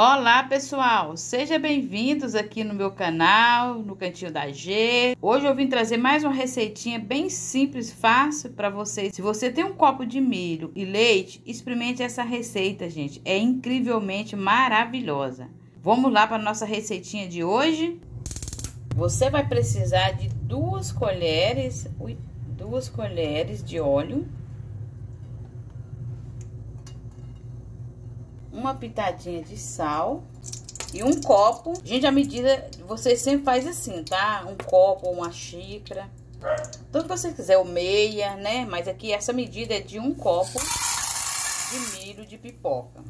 Olá pessoal, sejam bem-vindos aqui no meu canal, no Cantinho da Gê. Hoje eu vim trazer mais uma receitinha bem simples, fácil para vocês. Se você tem um copo de milho e leite, experimente essa receita, gente. É incrivelmente maravilhosa. Vamos lá para nossa receitinha de hoje. Você vai precisar de duas colheres de óleo, uma pitadinha de sal e um copo. Gente, a medida vocês sempre faz assim, tá? Um copo, uma xícara, então se você quiser o meia, né? Mas aqui essa medida é de um copo de milho de pipoca.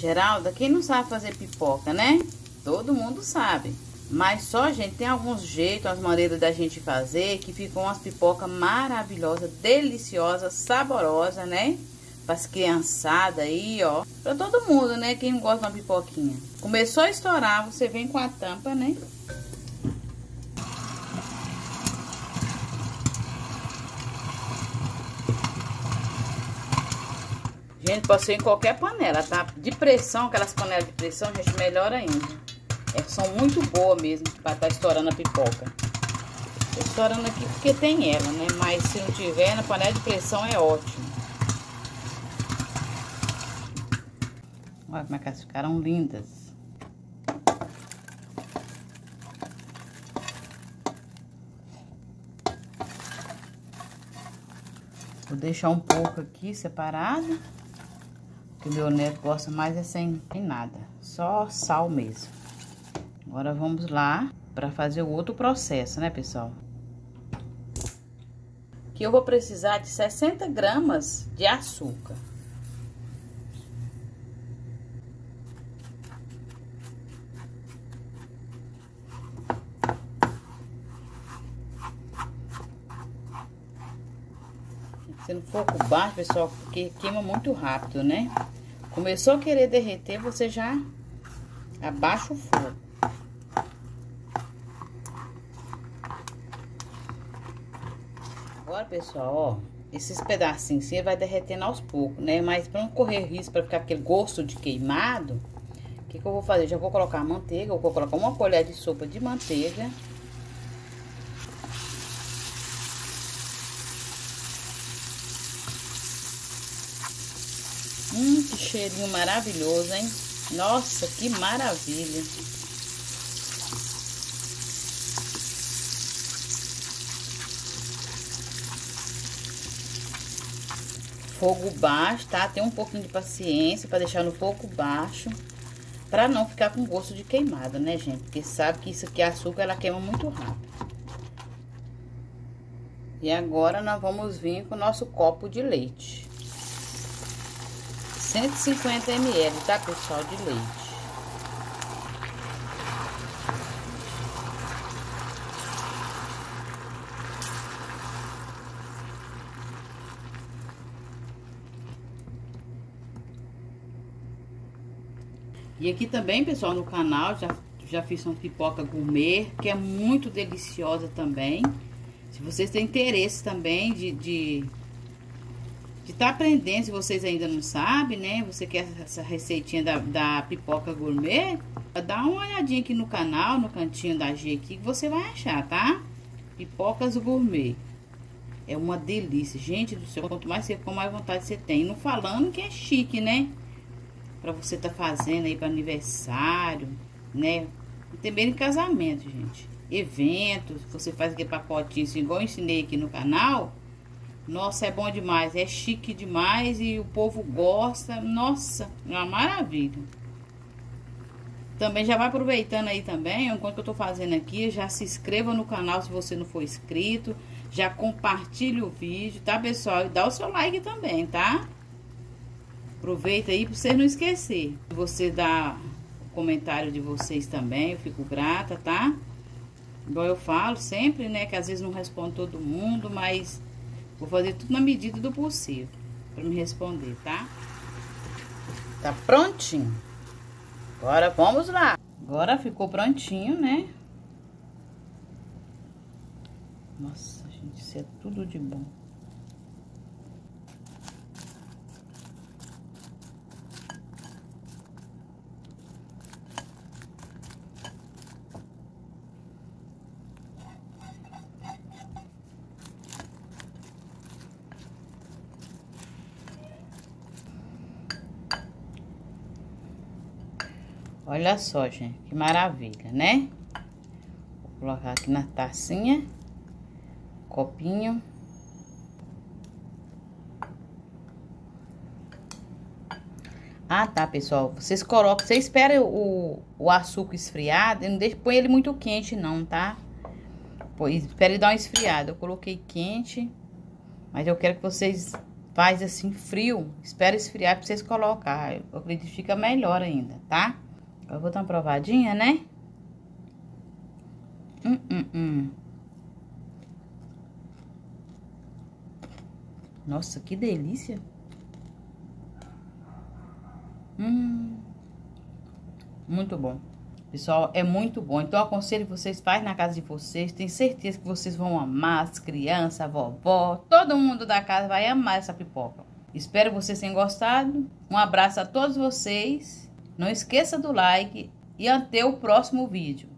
Geralda, quem não sabe fazer pipoca, né? Todo mundo sabe. Mas só, gente, tem alguns jeitos, as maneiras da gente fazer, que ficam umas pipocas maravilhosas, deliciosas, saborosas, né? Para as criançadas aí, ó. Para todo mundo, né? Quem não gosta de uma pipoquinha. Começou a estourar, você vem com a tampa, né? Gente, pode ser em qualquer panela, tá? De pressão, aquelas panelas de pressão, gente, melhor ainda. São muito boas mesmo para estar estourando a pipoca. Estou estourando aqui porque tem ela, né? Mas se não tiver, na panela de pressão é ótimo. Olha como é que elas ficaram lindas. Vou deixar um pouco aqui separado, porque meu neto gosta mais é sem nada, só sal mesmo. Agora vamos lá para fazer o outro processo, né, pessoal? Aqui eu vou precisar de 60 gramas de açúcar. Se não for com baixo, pessoal, porque queima muito rápido, né? Começou a querer derreter, você já abaixa o fogo. Agora, pessoal, ó, esses pedacinhos você vai derretendo aos poucos, né? Mas para não correr risco, para ficar aquele gosto de queimado, o que eu vou fazer? Já vou colocar a manteiga, eu vou colocar uma colher de sopa de manteiga. Que cheirinho maravilhoso, hein? Nossa, que maravilha! Fogo baixo, tá? Tem um pouquinho de paciência para deixar no fogo baixo, para não ficar com gosto de queimada, né, gente? Porque sabe que isso aqui, açúcar, ela queima muito rápido. E agora nós vamos vir com o nosso copo de leite. 150 ml, tá, pessoal, de leite. E aqui também, pessoal, no canal, já fiz uma pipoca gourmet, que é muito deliciosa também. Se vocês têm interesse também de tá aprendendo, se vocês ainda não sabem, né? Você quer essa receitinha da pipoca gourmet, dá uma olhadinha aqui no canal, no Cantinho da Gê aqui, que você vai achar, tá? Pipocas gourmet. É uma delícia. Gente do céu, quanto mais você come, mais vontade você tem. Não falando que é chique, né? Pra você tá fazendo aí para aniversário, né? E também em casamento, gente. Eventos, você faz aquele pacotinho assim, igual eu ensinei aqui no canal. Nossa, é bom demais, é chique demais e o povo gosta. Nossa, é uma maravilha. Também já vai aproveitando aí também, enquanto que eu tô fazendo aqui, já se inscreva no canal se você não for inscrito. Já compartilha o vídeo, tá, pessoal? E dá o seu like também, tá? Aproveita aí para você não esquecer. Você dá o comentário de vocês também, eu fico grata, tá? Igual eu falo sempre, né? Que às vezes não respondo todo mundo, mas vou fazer tudo na medida do possível para me responder, tá? Tá prontinho. Agora vamos lá. Agora ficou prontinho, né? Nossa, gente, isso é tudo de bom. Olha só, gente, que maravilha, né? Vou colocar aqui na tacinha, copinho. Ah, tá, pessoal, vocês colocam, você espera o açúcar esfriar, não deixa, põe ele muito quente não, tá? Pois, espera ele dar uma esfriada, eu coloquei quente, mas eu quero que vocês faz assim frio, espera esfriar pra vocês colocar, eu acredito que fica melhor ainda, tá? Eu vou dar uma provadinha, né? Nossa, que delícia! Muito bom. Pessoal, é muito bom. Então, eu aconselho vocês, faz na casa de vocês. Tenho certeza que vocês vão amar, as crianças, a vovó. Todo mundo da casa vai amar essa pipoca. Espero vocês tenham gostado. Um abraço a todos vocês. Não esqueça do like e até o próximo vídeo.